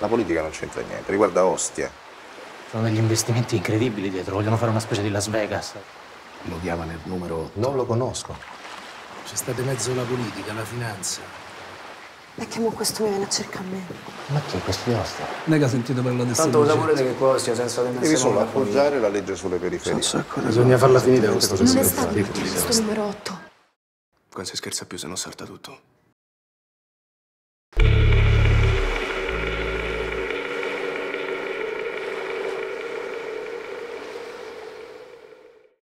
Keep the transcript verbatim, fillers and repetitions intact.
La politica non c'entra niente, riguarda Ostia. Sono degli investimenti incredibili dietro, vogliono fare una specie di Las Vegas. Lo chiamano il numero otto. Non lo conosco. C'è stata mezzo la politica, la finanza. Ma che mo questo mi viene a cercare a me? Ma chi è questo di Ostia? Non è che ha sentito parlare di Ostia. Tanto lo sapete che qua Ostia senza tendenza. Devi solo appoggiare la legge sulle periferie. Bisogna farla finita questa cosa. Non è stato questo numero otto. Qua non si scherza più, se no salta tutto.